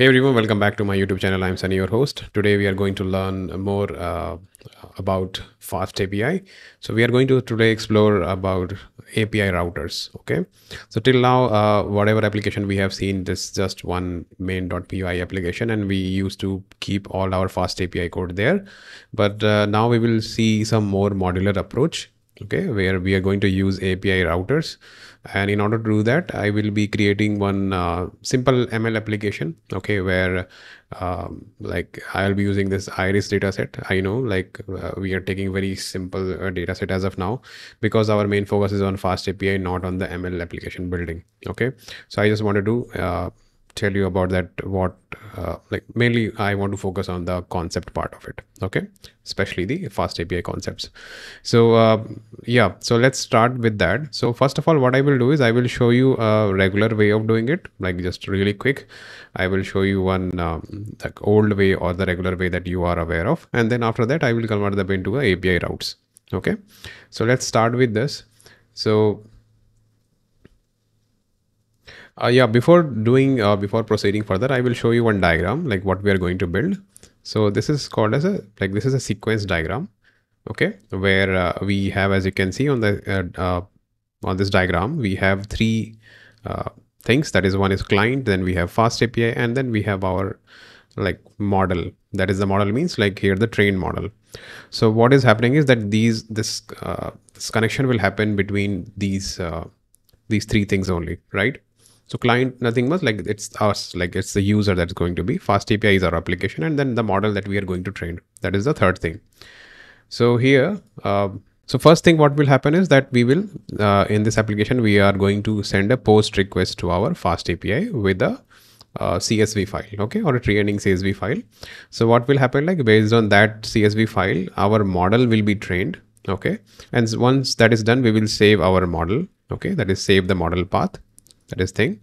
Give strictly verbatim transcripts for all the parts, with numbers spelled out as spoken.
Hey everyone, welcome back to my YouTube channel. I'm Sunny, your host. Today we are going to learn more uh, about FastAPI. So we are going to today explore about A P I routers. Okay. So till now, uh, whatever application we have seen, this is just one main.py application, and we used to keep all our FastAPI code there. But uh, now we will see some more modular approach. Okay, where we are going to use A P I routers, and in order to do that, I will be creating one uh, simple M L application. Okay, where um, like I'll be using this iris dataset. I know, like uh, we are taking very simple uh, dataset as of now, because our main focus is on FastAPI, not on the M L application building. Okay, so I just wanted to uh, tell you about that. What uh, like mainly I want to focus on the concept part of it. Okay, especially the FastAPI concepts. So uh, yeah, so let's start with that. So first of all, what I will do is I will show you a regular way of doing it, like just really quick. I will show you one um, like old way or the regular way that you are aware of, and then after that I will convert them into A P I routes. Okay, so let's start with this. So Uh, yeah, before doing, uh, before proceeding further, I will show you one diagram, like what we are going to build. So this is called as a, like this is a sequence diagram, okay, where uh, we have, as you can see on the, uh, uh, on this diagram, we have three uh, things. That is, one is client, then we have FastAPI, and then we have our like model. That is, the model means like here the train model. So what is happening is that these, this, uh, this connection will happen between these, uh, these three things only, right? So client, nothing much, like it's us, like it's the user that's going to be. FastAPI is our application, and then the model that we are going to train. That is the third thing. So here, uh, so first thing what will happen is that we will, uh, in this application, we are going to send a post request to our FastAPI with a uh, C S V file, okay, or a tree-ending C S V file. So what will happen, like based on that C S V file, our model will be trained, okay. And once that is done, we will save our model, okay, that is save the model path. That is thing.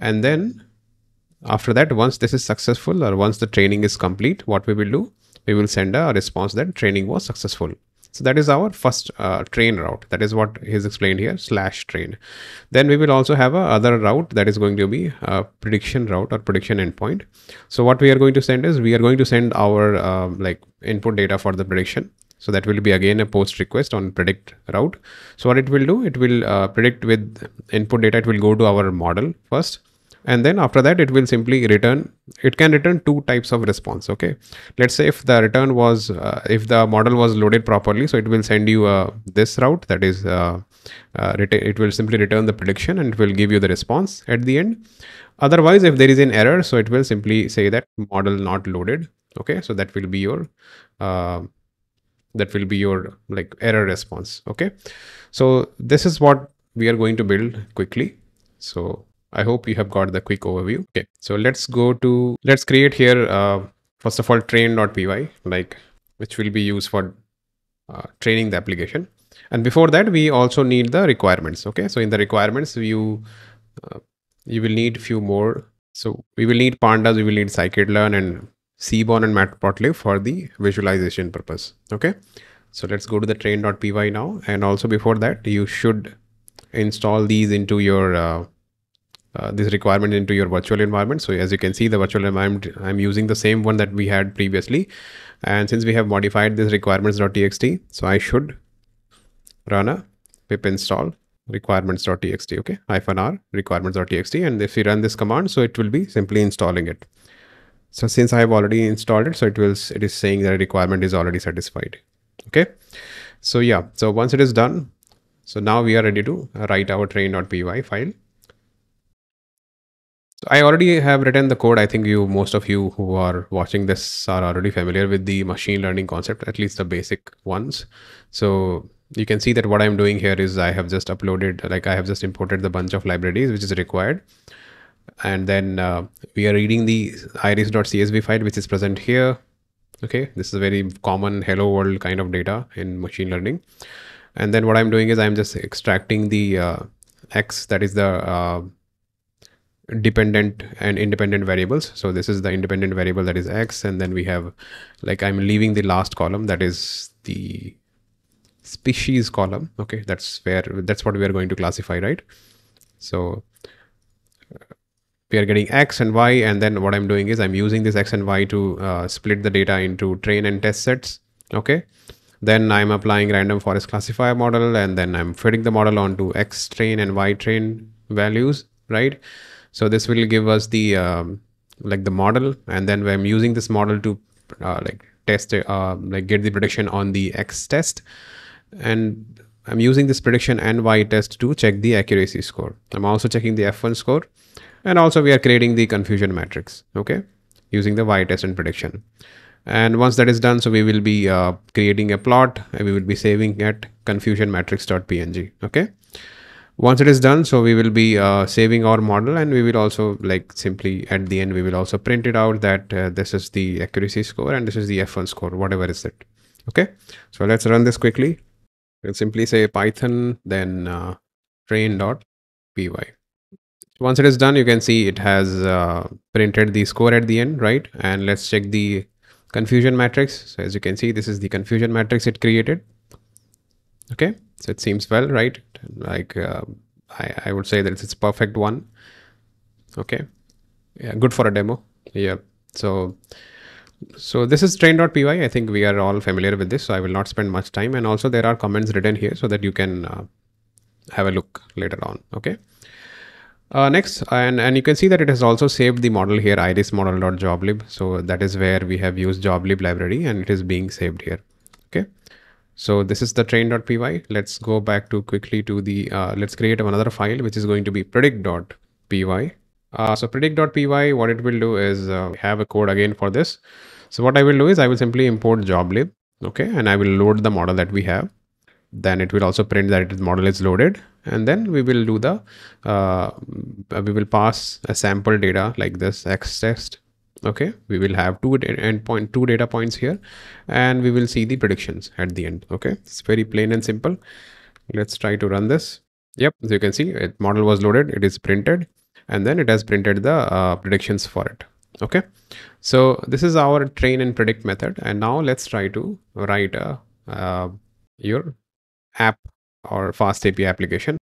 And then after that, once this is successful or once the training is complete, what we will do, we will send a response that training was successful. So that is our first uh, train route. That is what is explained here, slash train. Then we will also have a other route that is going to be a prediction route or prediction endpoint. So what we are going to send is we are going to send our uh, like input data for the prediction. So that will be again a post request on predict route. So what it will do, it will uh, predict with input data. It will go to our model first, and then after that it will simply return. It can return two types of response. Okay, let's say if the return was uh, if the model was loaded properly, so it will send you uh, this route. That is, uh, uh, it will simply return the prediction and it will give you the response at the end. Otherwise, if there is an error, so it will simply say that model not loaded. Okay, so that will be your uh, that will be your like error response. Okay, so this is what we are going to build quickly. So I hope you have got the quick overview. Okay, so let's go to, let's create here uh, first of all train.py, like which will be used for uh, training the application. And before that we also need the requirements. Okay, so in the requirements you uh, you will need few more. So we will need pandas, we will need scikit-learn and Seaborn and matplotlib for the visualization purpose. Okay, so let's go to the train.py now. And also before that, you should install these into your uh, uh, this requirement into your virtual environment. So as you can see, the virtual environment, I'm using the same one that we had previously. And since we have modified this requirements.txt, so I should run a pip install requirements.txt. Okay, hyphen r requirements.txt. And if you run this command, so it will be simply installing it. So since I have already installed it, so it will, it is saying that requirement is already satisfied. Okay, so yeah, so once it is done, so now we are ready to write our train.py file. So I already have written the code. I think you, most of you who are watching this are already familiar with the machine learning concept, at least the basic ones. So you can see that what I'm doing here is I have just uploaded, like I have just imported the bunch of libraries which is required. And then uh, we are reading the iris.csv file, which is present here. Okay, this is a very common hello world kind of data in machine learning. And then what I'm doing is I'm just extracting the uh, X, that is the uh, dependent and independent variables. So this is the independent variable, that is X. And then we have, like I'm leaving the last column, that is the species column. Okay, that's where, that's what we are going to classify, right? So we are getting X and Y, and then what I'm doing is I'm using this X and Y to uh, split the data into train and test sets. Okay. Then I'm applying random forest classifier model, and then I'm fitting the model onto X train and Y train values, right? So this will give us the um, like the model, and then I'm using this model to uh, like test uh, like get the prediction on the X test, and I'm using this prediction and Y test to check the accuracy score. I'm also checking the F one score, and also we are creating the confusion matrix, okay, using the Y test and prediction. And once that is done, so we will be uh, creating a plot, and we will be saving at confusion matrix dot P N G. Okay. Once it is done, so we will be uh, saving our model, and we will also like simply at the end, we will also print it out that uh, this is the accuracy score and this is the F one score, whatever is it. Okay. So let's run this quickly. We'll simply say Python, then uh, train dot P Y. Once it is done, you can see it has uh, printed the score at the end, right? And let's check the confusion matrix. So as you can see, this is the confusion matrix it created. Okay, so it seems well, right? Like uh, I, I would say that it's, it's perfect one. Okay, yeah, good for a demo. Yeah, so so this is train dot P Y. I think we are all familiar with this, so I will not spend much time. And also there are comments written here so that you can uh, have a look later on. Okay. Uh, next, and, and you can see that it has also saved the model here, iris model dot joblib. So that is where we have used joblib library, and it is being saved here. Okay. So this is the train dot P Y. Let's go back to quickly to the, uh, let's create another file, which is going to be predict dot P Y. Uh, so predict dot P Y, what it will do is uh, have a code again for this. So what I will do is I will simply import joblib. Okay. And I will load the model that we have. Then it will also print that its model is loaded, and then we will do the uh, we will pass a sample data like this X test. Okay, we will have two endpoint two data points here, and we will see the predictions at the end. Okay, it's very plain and simple. Let's try to run this. Yep, as you can see, it model was loaded, it is printed, and then it has printed the uh, predictions for it. Okay, so this is our train and predict method, and now let's try to write a uh, your app or FastAPI application.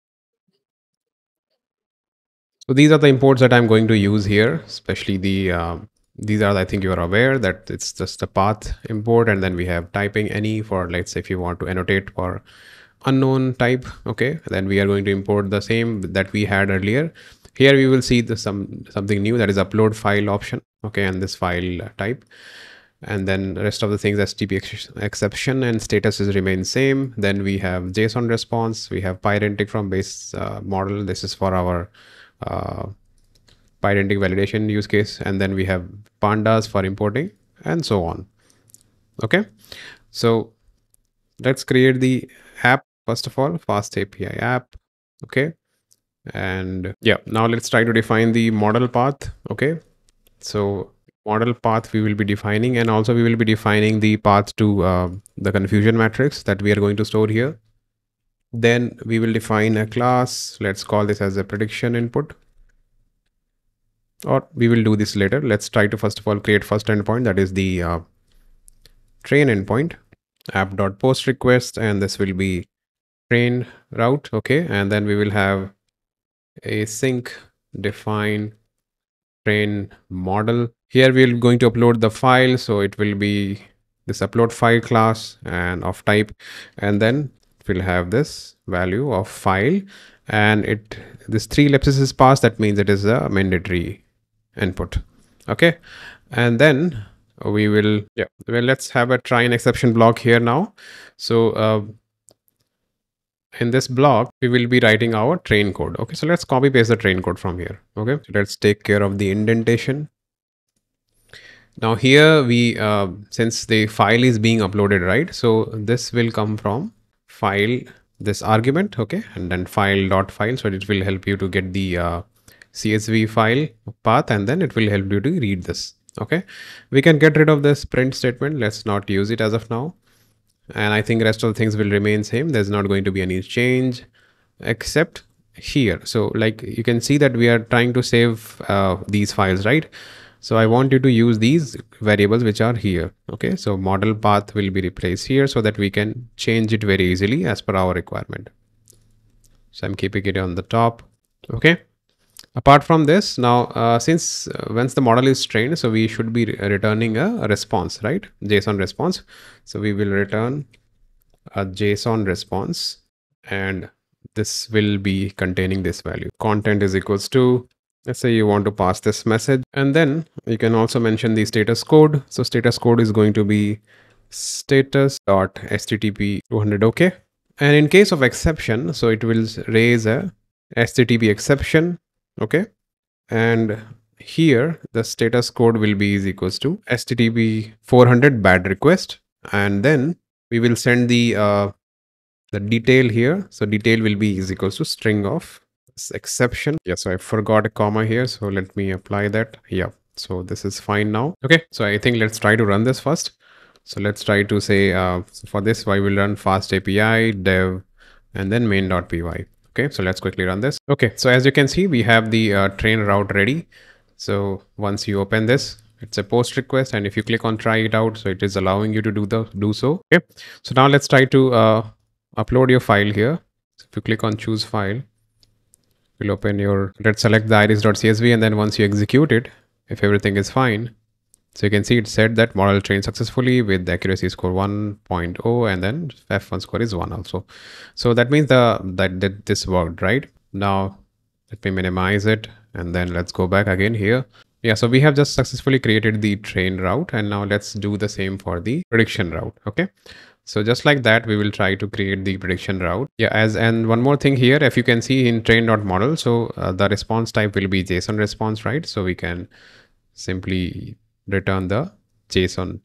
So these are the imports that I'm going to use here, especially the uh, these are, I think you are aware that it's just a path import, and then we have typing any for, let's say if you want to annotate for unknown type. Okay, then we are going to import the same that we had earlier. Here we will see the some something new, that is upload file option. Okay, and this file type, and then the rest of the things, H T T P exception and statuses remain same. Then we have JSON response, we have Pydantic from base uh, model. This is for our uh, Pydantic validation use case. And then we have pandas for importing and so on. Okay. So let's create the app. First of all, FastAPI app. Okay. And yeah, now let's try to define the model path. Okay. So model path we will be defining, and also we will be defining the path to uh, the confusion matrix that we are going to store here. Then we will define a class. Let's call this as a prediction input, or we will do this later. Let's try to first of all create first endpoint, that is the uh, train endpoint, app.post request, and this will be train route. Okay, and then we will have a sync define train model. Here we are going to upload the file, so it will be this upload file class and of type, and then it will have this value of file, and it this three ellipses is passed. That means it is a mandatory input. Okay, and then we will yeah well let's have a try and exception block here now. So uh, in this block we will be writing our train code. Okay, so let's copy paste the train code from here. Okay, so let's take care of the indentation. Now here we, uh, since the file is being uploaded, right? So this will come from file, this argument, okay? And then file dot file. So it will help you to get the uh, C S V file path, and then it will help you to read this, okay? We can get rid of this print statement. Let's not use it as of now. And I think rest of the things will remain same. There's not going to be any change except here. So like you can see that we are trying to save uh, these files, right? So I want you to use these variables which are here. Okay, so model path will be replaced here so that we can change it very easily as per our requirement. So I'm keeping it on the top. Okay, Apart from this, now uh, since uh, once the model is trained, so we should be re returning a, a response, right? JSON response. So we will return a JSON response, and this will be containing this value. Content is equals to, let's say you want to pass this message, and then you can also mention the status code. So status code is going to be status dot H T T P two hundred. Okay. And in case of exception, so it will raise a H T T P exception. Okay, and here the status code will be is equals to H T T P four hundred bad request, and then we will send the uh, the detail here. So detail will be is equals to string of exception. Yes, so I forgot a comma here, so let me apply that. Yeah, so this is fine now. Okay, so I think let's try to run this first. So let's try to say uh, for this I will run FastAPI dev and then main.py. Okay, so let's quickly run this. Okay, so as you can see, we have the uh, train route ready. So once you open this, it's a post request, and if you click on try it out, so it is allowing you to do the do so. Okay, so now let's try to uh, upload your file here. So if you click on choose file, we'll open your, let's select the iris dot C S V, and then once you execute it, if everything is fine, so you can see it said that model trained successfully with the accuracy score one point zero, and then F one score is one also. So that means the that, that this worked, right? Now let me minimize it, and then let's go back again here. Yeah, so we have just successfully created the train route, and now let's do the same for the prediction route. Okay, so just like that, we will try to create the prediction route. Yeah, as and one more thing here, if you can see in train.model, so uh, the response type will be JSON response, right? So we can simply return the JSON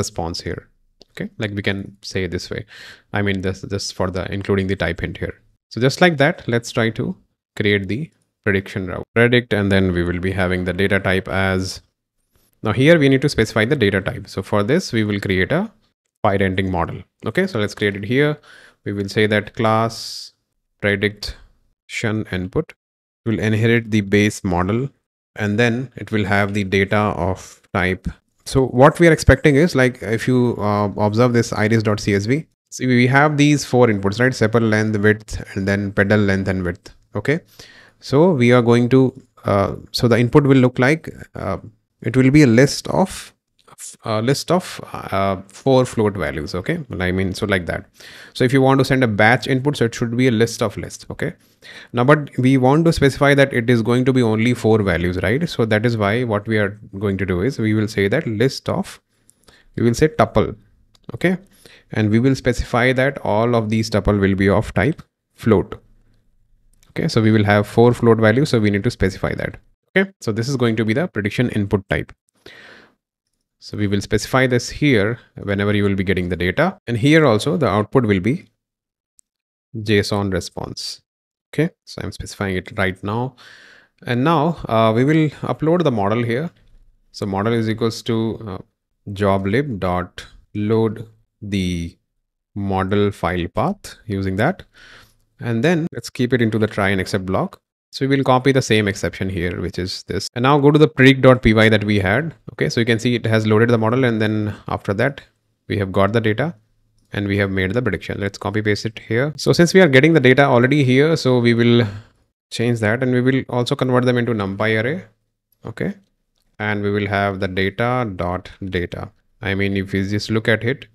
response here. Okay, like we can say this way, I mean this just for the including the type hint here. So just like that, let's try to create the prediction route predict, and then we will be having the data type as, now here we need to specify the data type. So for this we will create a Pydantic model. Okay, so let's create it here. We will say that class prediction input will inherit the base model, and then it will have the data of type. So what we are expecting is, like if you uh, observe this iris dot C S V, see we have these four inputs, right? Sepal length, width, and then pedal length and width. Okay, so we are going to uh, so the input will look like uh, it will be a list of a list of uh, four float values. Okay, well, I mean, so like that. So if you want to send a batch input, so it should be a list of lists. Okay, now but we want to specify that it is going to be only four values, right? So that is why what we are going to do is we will say that list of, we will say tuple. Okay, and we will specify that all of these tuple will be of type float. Okay, so we will have four float values, so we need to specify that. Okay, so this is going to be the prediction input type. So we will specify this here whenever you will be getting the data. And here also the output will be JSON response. Okay, so I'm specifying it right now. And now uh, we will upload the model here. So model is equals to uh, joblib dot load the model file path using that. And then let's keep it into the try and accept block. So we will copy the same exception here, which is this. And now go to the predict dot P Y that we had. Okay, so you can see it has loaded the model, and then after that we have got the data and we have made the prediction. Let's copy paste it here. So since we are getting the data already here, so we will change that, and we will also convert them into NumPy array. Okay, and we will have the data dot data. I mean, if you just look at it,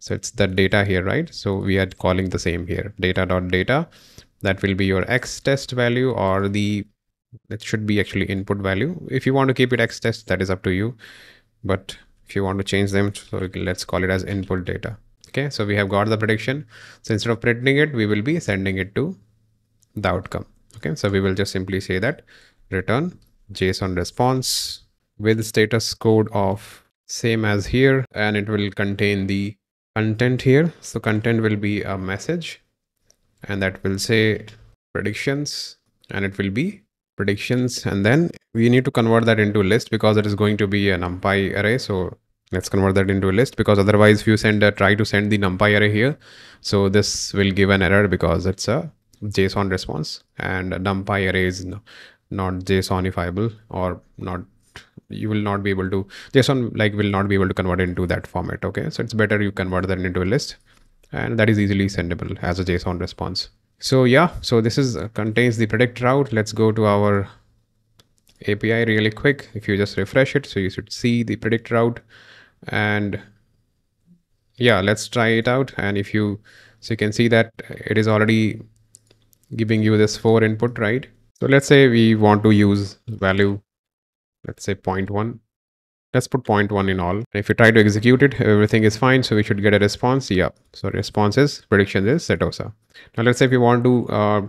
so it's the data here, right? So we are calling the same here, data dot data. That will be your X test value, or the, that should be actually input value. If you want to keep it X test, that is up to you. But if you want to change them, so let's call it as input data. Okay, so we have got the prediction. So instead of printing it, we will be sending it to the outcome. Okay, so we will just simply say that return JSON response with status code of same as here, and it will contain the content here. So content will be a message, and that will say predictions, and it will be predictions, and then we need to convert that into a list because it is going to be a NumPy array. So let's convert that into a list, because otherwise if you send a try to send the NumPy array here, so this will give an error because it's a JSON response, and a NumPy array is not JSONifiable, or not, you will not be able to, JSON like will not be able to convert it into that format. Okay, so it's better you convert that into a list, and that is easily sendable as a JSON response. So yeah, so this is uh, contains the predict route. Let's go to our A P I really quick. If you just refresh it, so you should see the predict route. And yeah, let's try it out. And if you, so you can see that it is already giving you this four input, right? So let's say we want to use value, let's say zero point one. Let's put zero point one in all. If you try to execute it, everything is fine. So we should get a response. Yeah. So response is, prediction is setosa. Now let's say if you want to uh,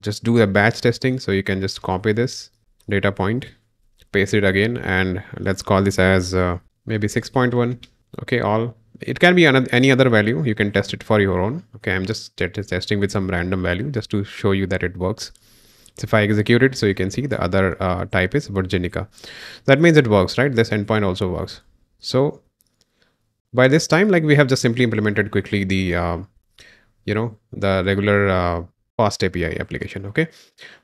just do a batch testing. So you can just copy this data point, paste it again, and let's call this as uh, maybe six point one. Okay, all. It can be another, any other value. You can test it for your own. Okay, I'm just testing with some random value just to show you that it works. So if I execute it, so you can see the other uh, type is Virginica. That means it works, right? This endpoint also works. So by this time, like we have just simply implemented quickly the, uh, you know, the regular uh, FastAPI application. Okay.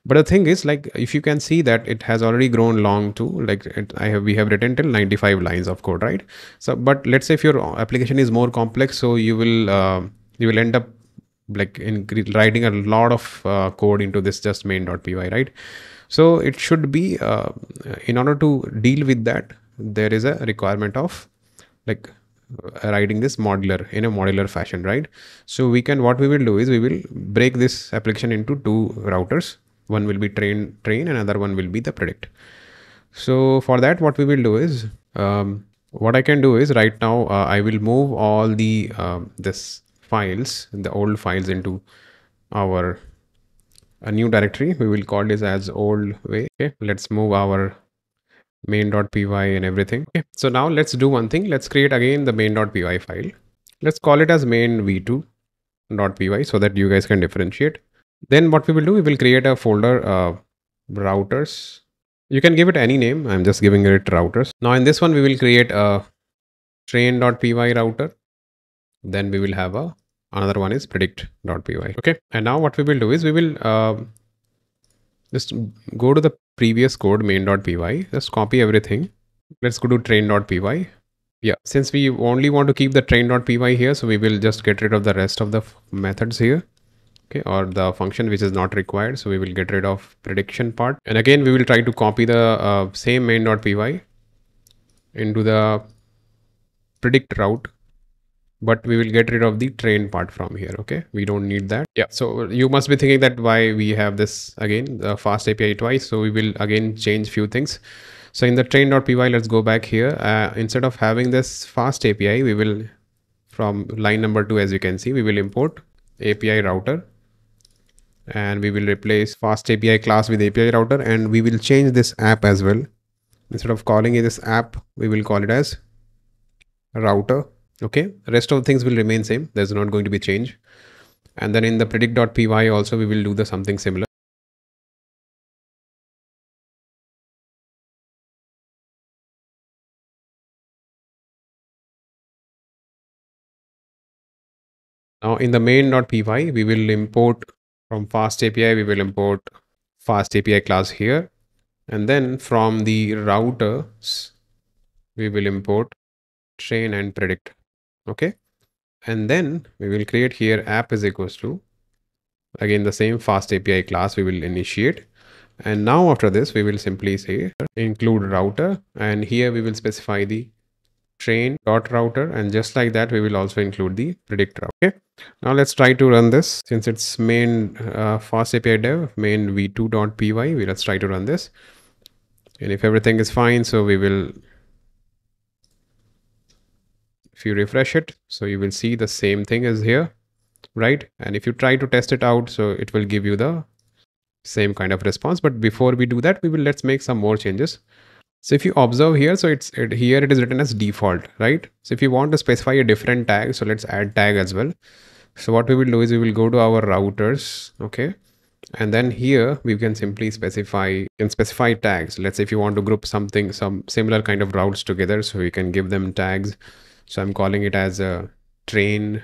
But the thing is, like, if you can see that it has already grown long to, like it, I have, we have written till ninety-five lines of code, right? So, but let's say if your application is more complex, so you will, uh, you will end up like in writing a lot of uh, code into this just main.py, right? So it should be, uh, in order to deal with that, there is a requirement of like writing this modular in a modular fashion, right? So we can, what we will do is we will break this application into two routers. One will be train, train, and another one will be the predict. So for that, what we will do is, um, what I can do is right now, uh, I will move all the, uh, this, files, the old files into our a new directory. We will call this as old way. Okay, let's move our main.py and everything. Okay, so now let's do one thing. Let's create again the main.py file. Let's call it as main v two dot py so that you guys can differentiate. Then what we will do, we will create a folder, uh, routers. You can give it any name. I'm just giving it routers. Now in this one, we will create a train.py router. Then we will have a another one is predict.py. Okay. And now what we will do is we will uh, just go to the previous code main.py. Just copy everything. Let's go to train.py. Yeah. Since we only want to keep the train.py here, so we will just get rid of the rest of the methods here. Okay. Or the function which is not required. So we will get rid of prediction part. And again, we will try to copy the uh, same main.py into the predict route. But we will get rid of the train part from here. Okay. We don't need that. Yeah. So you must be thinking that why we have this again, the FastAPI twice. So we will again change few things. So in the train.py, let's go back here. Uh, instead of having this FastAPI, we will from line number two, as you can see, we will import A P I router and we will replace FastAPI class with A P I router. And we will change this app as well. Instead of calling it this app, we will call it as router. Okay, rest of things will remain same. There's not going to be change. And then in the predict.py also, we will do the something similar. Now in the main.py, we will import from FastAPI, we will import FastAPI class here. And then from the routers, we will import train and predict. Okay, and then we will create here app is equals to again the same FastAPI class we will initiate. And now after this, we will simply say include router, and here we will specify the train.router, and just like that, we will also include the predict route. Okay, now let's try to run this since it's main uh, FastAPI dev main v two dot py. We let's try to run this, and if everything is fine, so we will. If you refresh it, so you will see the same thing as here, right? And if you try to test it out, so it will give you the same kind of response. But before we do that, we will let's make some more changes. So if you observe here, so it's it, here it is written as default, right? So if you want to specify a different tag, so let's add tag as well. So what we will do is we will go to our routers, okay? And then here we can simply specify and specify tags. Let's say if you want to group something, some similar kind of routes together, so we can give them tags. So I'm calling it as a train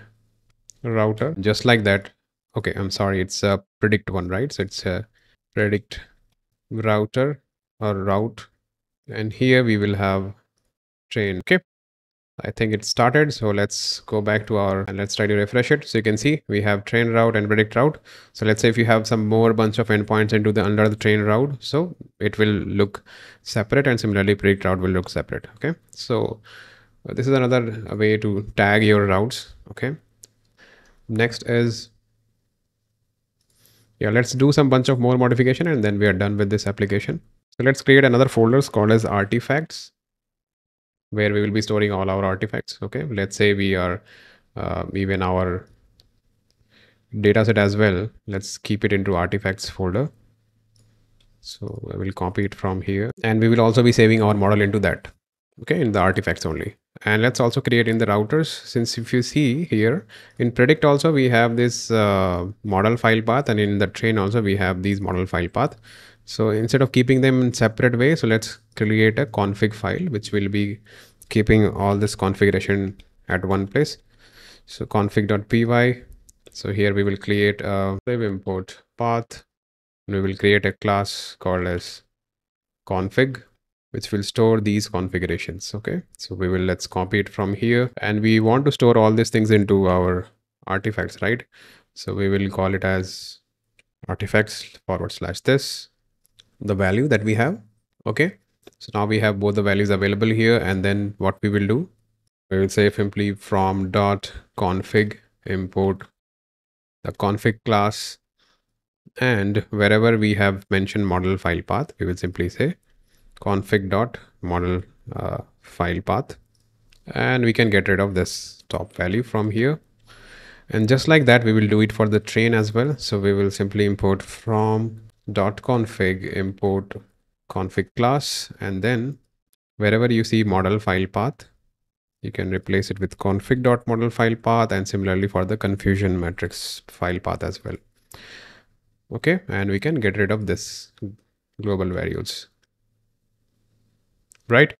router, just like that. Okay, I'm sorry, it's a predict one, right? So it's a predict router or route. And here we will have train. Okay, I think it started. So let's go back to our, and let's try to refresh it. So you can see we have train route and predict route. So let's say if you have some more bunch of endpoints into the under the train route, so it will look separate, and similarly predict route will look separate. Okay. So this is another way to tag your routes. Okay. Next is, yeah, let's do some bunch of more modification and then we are done with this application. So let's create another folder called as artifacts, where we will be storing all our artifacts. Okay, let's say we are uh, even our data set as well. Let's keep it into artifacts folder. So I will copy it from here, and we will also be saving our model into that. Okay, in the artifacts only. And let's also create in the routers, since if you see here in predict also we have this uh, model file path, and in the train also we have these model file path. So instead of keeping them in separate way, so let's create a config file which will be keeping all this configuration at one place. So config.py. So here we will create a web import path, and we will create a class called as config, which will store these configurations. Okay, so we will, let's copy it from here, and we want to store all these things into our artifacts, right? So we will call it as artifacts forward slash this, the value that we have. Okay, so now we have both the values available here, and then what we will do, we will say simply from dot config import the config class, and wherever we have mentioned model file path, we will simply say config dot model uh, file path, and we can get rid of this top value from here. And just like that, we will do it for the train as well. So we will simply import from dot config import config class, and then wherever you see model file path, you can replace it with config dot model file path, and similarly for the confusion matrix file path as well. Okay, and we can get rid of this global variables, right?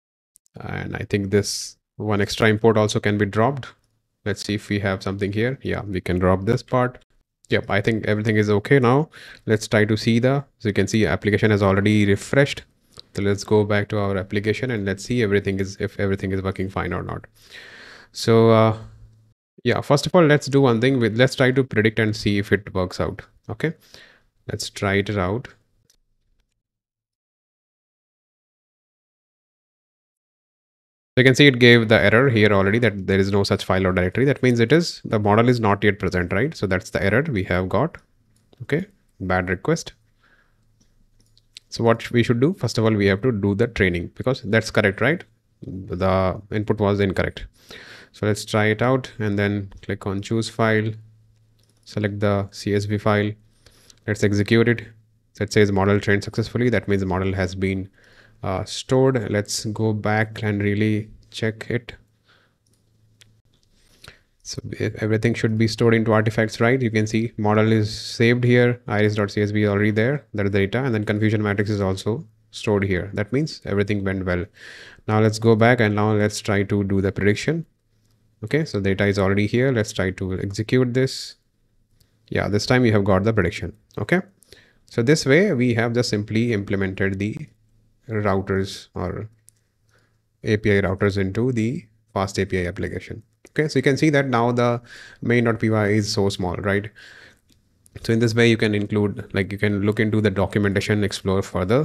And I think this one extra import also can be dropped. Let's see if we have something here. Yeah, we can drop this part. Yep, I think everything is okay now. Let's try to see the, so you can see application has already refreshed. So let's go back to our application and let's see everything is, if everything is working fine or not. So uh, yeah, first of all, let's do one thing with, let's try to predict and see if it works out. Okay, let's try it out. You can see it gave the error here already that there is no such file or directory. That means it is, the model is not yet present, right? So that's the error we have got. Okay, bad request. So what we should do, first of all, we have to do the training, because that's correct, right? The input was incorrect. So let's try it out, and then click on choose file, select the C S V file. Let's execute it. So it says model trained successfully. That means the model has been Uh, stored. Let's go back and really check it. So everything should be stored into artifacts, right? You can see model is saved here, iris.csv is already there, that is the data, and then confusion matrix is also stored here. That means everything went well. Now let's go back, and now let's try to do the prediction. Okay, so data is already here. Let's try to execute this. Yeah, this time you have got the prediction. Okay, so this way we have just simply implemented the routers or A P I routers into the FastAPI application. Okay, so you can see that now the main.py is so small, right? So in this way you can include, like you can look into the documentation, explore further.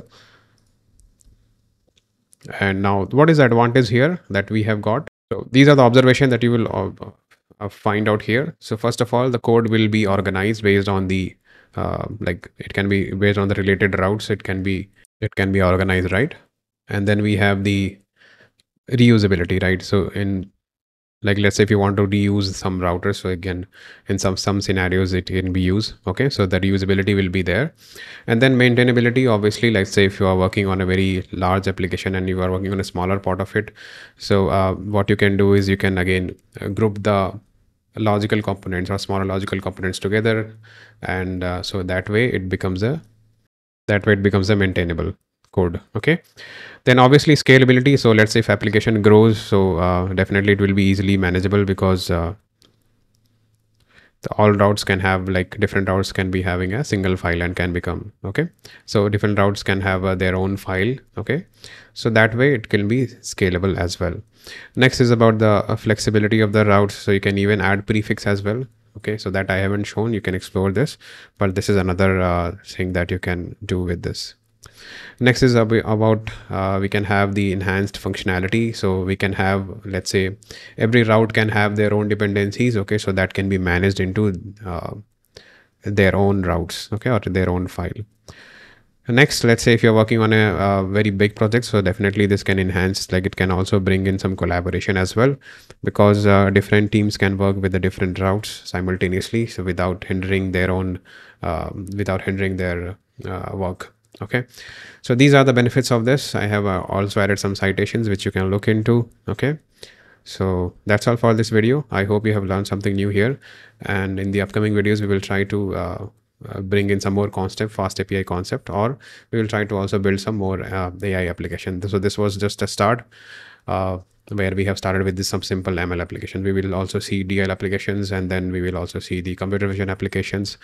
And now what is the advantage here that we have got? So these are the observations that you will uh, find out here. So first of all, the code will be organized based on the uh, like it can be based on the related routes. It can be It can be organized, right? And then we have the reusability, right? So in, like, let's say if you want to reuse some routers, so again, in some, some scenarios it can be used. Okay, so the reusability will be there. And then maintainability, obviously, like say if you are working on a very large application and you are working on a smaller part of it. So uh, what you can do is you can again group the logical components or smaller logical components together. And uh, so that way it becomes a That way it becomes a maintainable code. Okay, then obviously scalability. So let's say if application grows, so uh, definitely it will be easily manageable, because uh, the all routes can have like different routes can be having a single file and can become okay. So different routes can have uh, their own file. Okay. So that way it can be scalable as well. Next is about the uh, flexibility of the routes. So you can even add prefix as well. Okay. So that I haven't shown, you can explore this, but this is another uh, thing that you can do with this. Next is about uh, we can have the enhanced functionality. So we can have, let's say, every route can have their own dependencies. Okay, so that can be managed into uh, their own routes. Okay, or to their own file. Next, let's say if you're working on a, a very big project, so definitely this can enhance, like it can also bring in some collaboration as well, because uh, different teams can work with the different routes simultaneously, so without hindering their own uh, without hindering their uh, work. Okay, so these are the benefits of this. I have uh, also added some citations which you can look into. Okay, so that's all for this video. I hope you have learned something new here, and in the upcoming videos we will try to uh, uh, bring in some more concept, FastAPI concept, or we will try to also build some more uh, A I application. So this was just a start uh, where we have started with this, some simple M L application. We will also see D L applications, and then we will also see the computer vision applications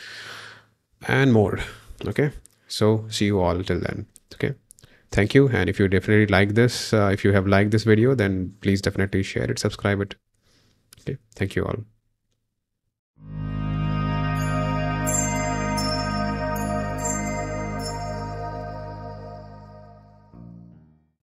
and more. Okay. So see you all till then. Okay. Thank you. And if you definitely like this, uh, if you have liked this video, then please definitely share it, subscribe it. Okay. Thank you all.